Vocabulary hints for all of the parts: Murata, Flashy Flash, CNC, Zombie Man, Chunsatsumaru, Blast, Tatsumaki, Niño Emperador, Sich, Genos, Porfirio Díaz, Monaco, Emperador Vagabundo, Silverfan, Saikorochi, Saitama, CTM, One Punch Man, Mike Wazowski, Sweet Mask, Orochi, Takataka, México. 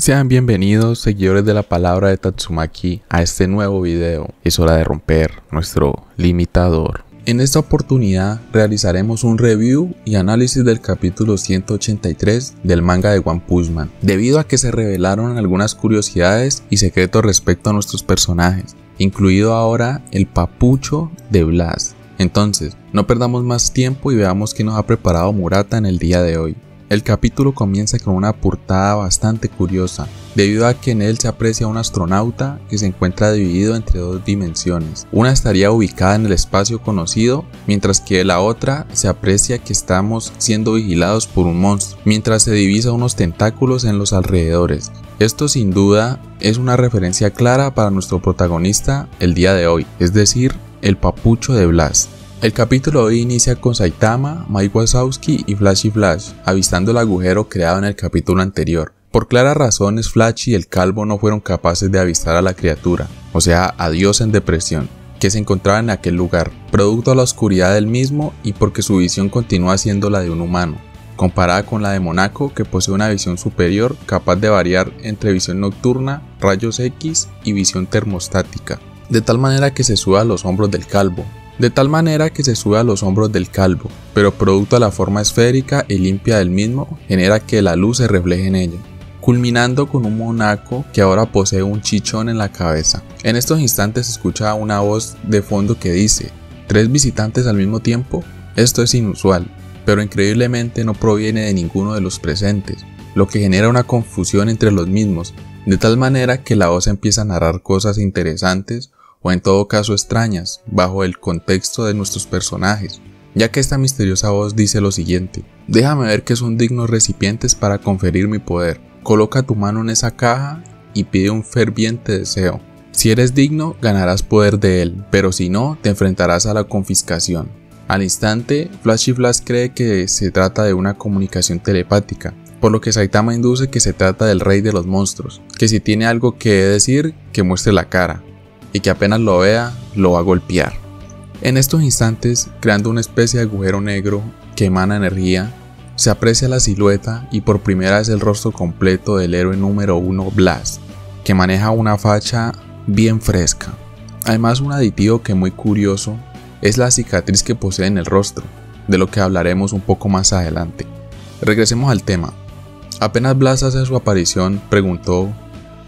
Sean bienvenidos, seguidores de la palabra de Tatsumaki, a este nuevo video. Es hora de romper nuestro limitador. En esta oportunidad realizaremos un review y análisis del capítulo 183 del manga de One Punch Man, debido a que se revelaron algunas curiosidades y secretos respecto a nuestros personajes, incluido ahora el papucho de Blast. Entonces, no perdamos más tiempo y veamos qué nos ha preparado Murata en el día de hoy. El capítulo comienza con una portada bastante curiosa, debido a que en él se aprecia a un astronauta que se encuentra dividido entre dos dimensiones. Una estaría ubicada en el espacio conocido, mientras que la otra se aprecia que estamos siendo vigilados por un monstruo, mientras se divisa unos tentáculos en los alrededores. Esto sin duda es una referencia clara para nuestro protagonista el día de hoy, es decir, el papucho de Blast. El capítulo de hoy inicia con Saitama, Mike Wazowski y Flashy Flash avistando el agujero creado en el capítulo anterior. Por claras razones, Flashy y el calvo no fueron capaces de avistar a la criatura, o sea, a Dios en depresión, que se encontraba en aquel lugar, producto de la oscuridad del mismo y porque su visión continúa siendo la de un humano, comparada con la de Monaco, que posee una visión superior capaz de variar entre visión nocturna, rayos X y visión termostática, de tal manera que se sube a los hombros del calvo, pero producto de la forma esférica y limpia del mismo, genera que la luz se refleje en ella, culminando con un Monaco que ahora posee un chichón en la cabeza. En estos instantes se escucha una voz de fondo que dice, ¿tres visitantes al mismo tiempo? Esto es inusual, pero increíblemente no proviene de ninguno de los presentes, lo que genera una confusión entre los mismos, de tal manera que la voz empieza a narrar cosas interesantes, o en todo caso extrañas, bajo el contexto de nuestros personajes, ya que esta misteriosa voz dice lo siguiente: déjame ver que son dignos recipientes para conferir mi poder, coloca tu mano en esa caja y pide un ferviente deseo, si eres digno ganarás poder de él, pero si no te enfrentarás a la confiscación. Al instante, Flashy Flash cree que se trata de una comunicación telepática, por lo que Saitama induce que se trata del rey de los monstruos, que si tiene algo que decir, que muestre la cara, y que apenas lo vea, lo va a golpear. En estos instantes, creando una especie de agujero negro que emana energía, se aprecia la silueta y por primera vez el rostro completo del héroe número 1 Blast, que maneja una facha bien fresca. Además, un aditivo que muy curioso es la cicatriz que posee en el rostro, de lo que hablaremos un poco más adelante. Regresemos al tema. Apenas Blast hace su aparición, preguntó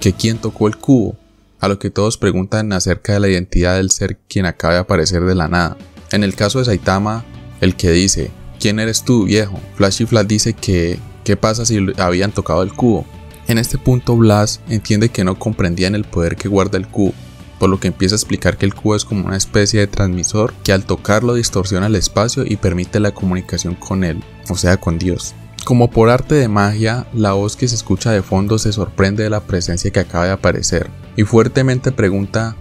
que quién tocó el cubo, a lo que todos preguntan acerca de la identidad del ser quien acaba de aparecer de la nada. En el caso de Saitama, el que dice, ¿quién eres tú, viejo? Flashy Flash dice que, ¿qué pasa si habían tocado el cubo? En este punto Blast entiende que no comprendían el poder que guarda el cubo, por lo que empieza a explicar que el cubo es como una especie de transmisor que al tocarlo distorsiona el espacio y permite la comunicación con él, o sea con Dios. Como por arte de magia, la voz que se escucha de fondo se sorprende de la presencia que acaba de aparecer y fuertemente pregunta,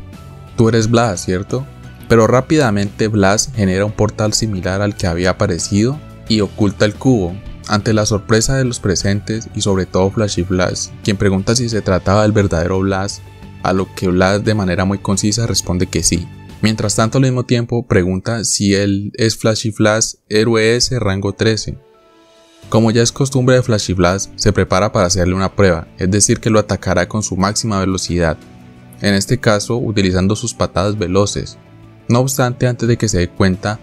tú eres Blast, ¿cierto? Pero rápidamente Blast genera un portal similar al que había aparecido y oculta el cubo, ante la sorpresa de los presentes y sobre todo Flashy Flash, quien pregunta si se trataba del verdadero Blast, a lo que Blast de manera muy concisa responde que sí. Mientras tanto, al mismo tiempo pregunta si él es Flashy Flash, héroe S, rango 13. Como ya es costumbre de Flashy Flash, se prepara para hacerle una prueba, es decir que lo atacará con su máxima velocidad, en este caso utilizando sus patadas veloces. No obstante, antes de que se dé cuenta,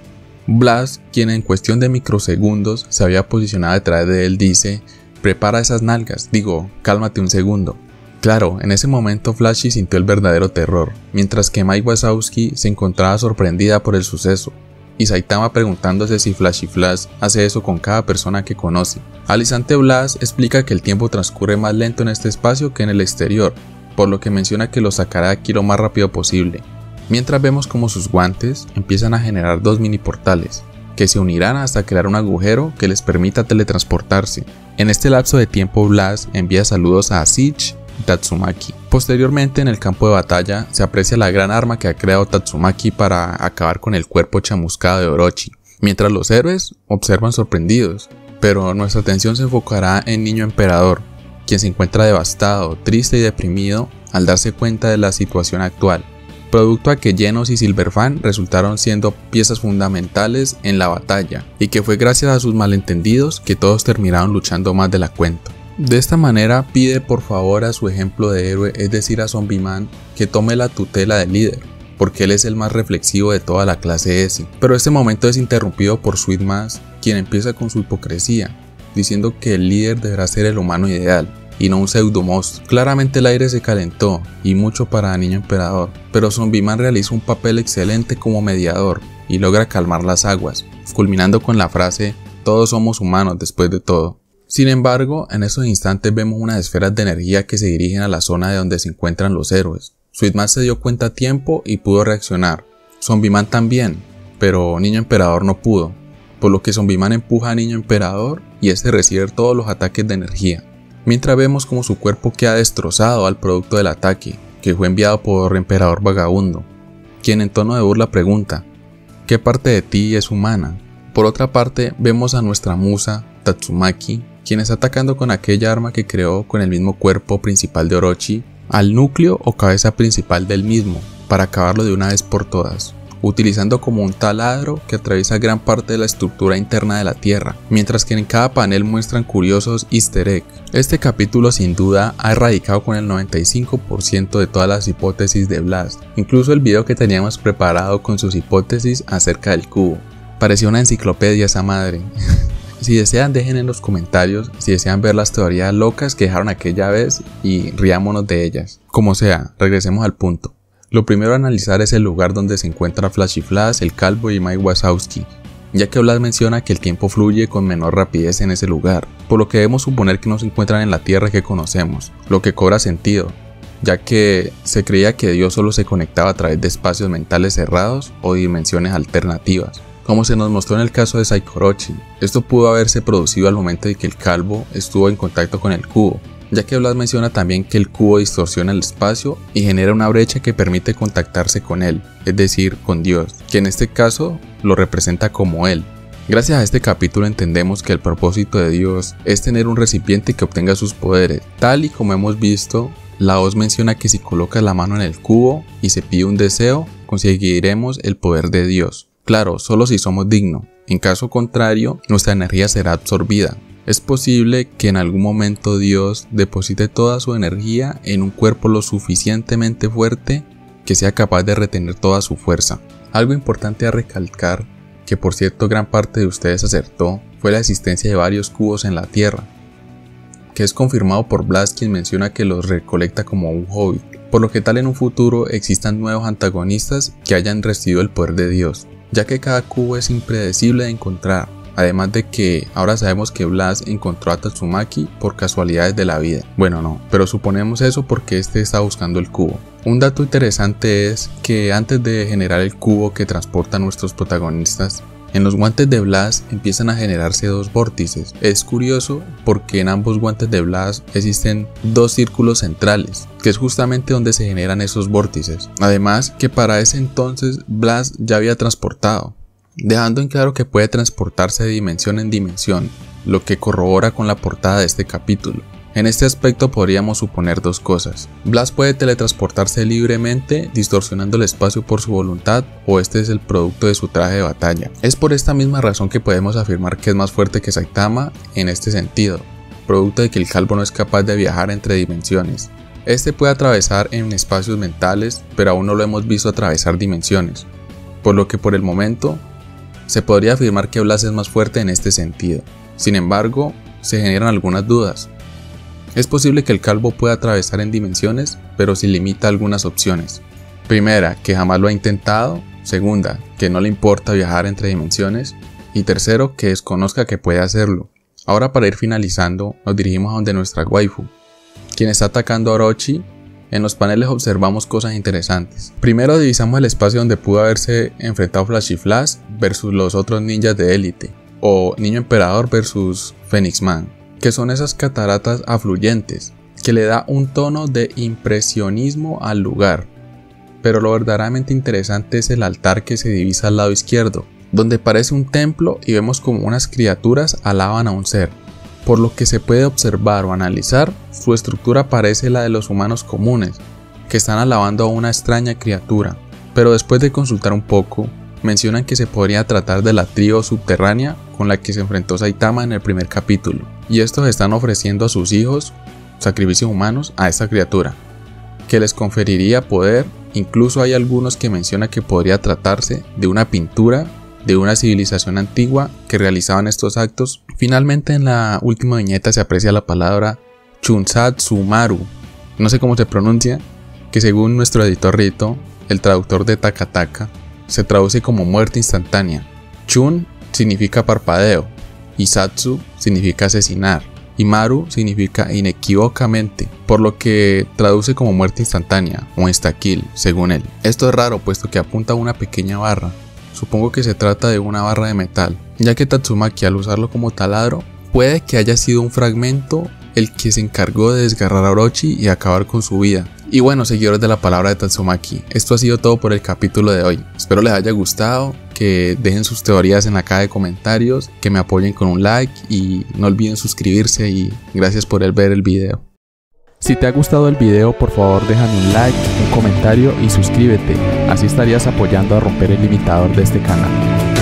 Blast, quien en cuestión de microsegundos se había posicionado detrás de él, dice, prepara esas nalgas, digo, cálmate un segundo. Claro, en ese momento Flashy sintió el verdadero terror, mientras que Mike Wazowski se encontraba sorprendida por el suceso, y Saitama preguntándose si Flashy Flash hace eso con cada persona que conoce. Al instante Blast explica que el tiempo transcurre más lento en este espacio que en el exterior, por lo que menciona que lo sacará de aquí lo más rápido posible. Mientras vemos como sus guantes empiezan a generar dos mini portales, que se unirán hasta crear un agujero que les permita teletransportarse. En este lapso de tiempo Blast envía saludos a Sich y Tatsumaki. Posteriormente, en el campo de batalla se aprecia la gran arma que ha creado Tatsumaki para acabar con el cuerpo chamuscado de Orochi, mientras los héroes observan sorprendidos, pero nuestra atención se enfocará en Niño Emperador, quien se encuentra devastado, triste y deprimido al darse cuenta de la situación actual, producto a que Genos y Silverfan resultaron siendo piezas fundamentales en la batalla, y que fue gracias a sus malentendidos que todos terminaron luchando más de la cuenta. De esta manera pide por favor a su ejemplo de héroe, es decir a Zombie Man, que tome la tutela del líder, porque él es el más reflexivo de toda la clase S. Pero este momento es interrumpido por Sweet Mask, quien empieza con su hipocresía, diciendo que el líder deberá ser el humano ideal y no un pseudo monstruo. Claramente el aire se calentó y mucho para Niño Emperador, pero Zombie Man realiza un papel excelente como mediador y logra calmar las aguas, culminando con la frase "todos somos humanos después de todo". Sin embargo, en esos instantes vemos unas esferas de energía que se dirigen a la zona de donde se encuentran los héroes. Sweet Mask se dio cuenta a tiempo y pudo reaccionar, Zombie Man también, pero Niño Emperador no pudo, por lo que Zombie Man empuja a Niño Emperador y este recibe todos los ataques de energía, mientras vemos como su cuerpo queda destrozado al producto del ataque, que fue enviado por Emperador Vagabundo, quien en tono de burla pregunta, ¿qué parte de ti es humana? Por otra parte, vemos a nuestra musa, Tatsumaki, quien está atacando con aquella arma que creó con el mismo cuerpo principal de Orochi, al núcleo o cabeza principal del mismo, para acabarlo de una vez por todas, utilizando como un taladro que atraviesa gran parte de la estructura interna de la Tierra, mientras que en cada panel muestran curiosos easter egg. Este capítulo sin duda ha erradicado con el 95% de todas las hipótesis de Blast, incluso el video que teníamos preparado con sus hipótesis acerca del cubo. Parecía una enciclopedia esa madre. Si desean, dejen en los comentarios si desean ver las teorías locas que dejaron aquella vez y riámonos de ellas. Como sea, regresemos al punto. Lo primero a analizar es el lugar donde se encuentra Flashy Flash, el calvo y Mike Wazowski, ya que Blast menciona que el tiempo fluye con menor rapidez en ese lugar, por lo que debemos suponer que no se encuentran en la Tierra que conocemos, lo que cobra sentido, ya que se creía que Dios solo se conectaba a través de espacios mentales cerrados o dimensiones alternativas, como se nos mostró en el caso de Saikorochi. Esto pudo haberse producido al momento de que el calvo estuvo en contacto con el cubo, ya que Blast menciona también que el cubo distorsiona el espacio y genera una brecha que permite contactarse con él, es decir, con Dios, que en este caso lo representa como él. Gracias a este capítulo entendemos que el propósito de Dios es tener un recipiente que obtenga sus poderes. Tal y como hemos visto, la voz menciona que si colocas la mano en el cubo y se pide un deseo, conseguiremos el poder de Dios. Claro, solo si somos dignos, en caso contrario, nuestra energía será absorbida. Es posible que en algún momento Dios deposite toda su energía en un cuerpo lo suficientemente fuerte que sea capaz de retener toda su fuerza. Algo importante a recalcar, que por cierto gran parte de ustedes acertó, fue la existencia de varios cubos en la Tierra, que es confirmado por Blast, quien menciona que los recolecta como un hobbit, por lo que tal en un futuro existan nuevos antagonistas que hayan recibido el poder de Dios, ya que cada cubo es impredecible de encontrar, además de que ahora sabemos que Blast encontró a Tatsumaki por casualidades de la vida. Bueno, no, pero suponemos eso porque este está buscando el cubo. Un dato interesante es que antes de generar el cubo que transportan nuestros protagonistas, en los guantes de Blast empiezan a generarse dos vórtices. Es curioso porque en ambos guantes de Blast existen dos círculos centrales, que es justamente donde se generan esos vórtices. Además que para ese entonces Blast ya había transportado, dejando en claro que puede transportarse de dimensión en dimensión, lo que corrobora con la portada de este capítulo. En este aspecto podríamos suponer dos cosas: Blast puede teletransportarse libremente, distorsionando el espacio por su voluntad, o este es el producto de su traje de batalla. Es por esta misma razón que podemos afirmar que es más fuerte que Saitama en este sentido, producto de que el calvo no es capaz de viajar entre dimensiones. Este puede atravesar en espacios mentales, pero aún no lo hemos visto atravesar dimensiones, por lo que por el momento se podría afirmar que Blast es más fuerte en este sentido. Sin embargo, se generan algunas dudas. Es posible que el calvo pueda atravesar en dimensiones, pero se limita a algunas opciones. Primera, que jamás lo ha intentado. Segunda, que no le importa viajar entre dimensiones. Y tercero, que desconozca que puede hacerlo. Ahora, para ir finalizando, nos dirigimos a donde nuestra waifu, quien está atacando a Orochi. En los paneles observamos cosas interesantes. Primero divisamos el espacio donde pudo haberse enfrentado Flashy Flash versus los otros ninjas de élite, o Niño Emperador versus Phoenix Man, que son esas cataratas afluyentes, que le da un tono de impresionismo al lugar. Pero lo verdaderamente interesante es el altar que se divisa al lado izquierdo, donde parece un templo y vemos como unas criaturas alaban a un ser. Por lo que se puede observar o analizar, su estructura parece la de los humanos comunes, que están alabando a una extraña criatura. Pero después de consultar un poco, mencionan que se podría tratar de la trío subterránea con la que se enfrentó Saitama en el primer capítulo, y estos están ofreciendo a sus hijos sacrificios humanos a esta criatura, que les conferiría poder. Incluso hay algunos que mencionan que podría tratarse de una pintura de una civilización antigua que realizaban estos actos. Finalmente, en la última viñeta se aprecia la palabra Chunsatsumaru, no sé cómo se pronuncia, que según nuestro editor Rito, el traductor de Takataka, se traduce como muerte instantánea. Chun significa parpadeo, Satsu significa asesinar y Maru significa inequívocamente, por lo que traduce como muerte instantánea o insta-kill, según él. Esto es raro puesto que apunta a una pequeña barra. Supongo que se trata de una barra de metal, ya que Tatsumaki al usarlo como taladro puede que haya sido un fragmento el que se encargó de desgarrar a Orochi y acabar con su vida. Y bueno, seguidores de la palabra de Tatsumaki, esto ha sido todo por el capítulo de hoy. Espero les haya gustado, que dejen sus teorías en la caja de comentarios, que me apoyen con un like y no olviden suscribirse, y gracias por ver el video. Si te ha gustado el video, por favor déjame un like, un comentario y suscríbete, así estarías apoyando a romper el limitador de este canal.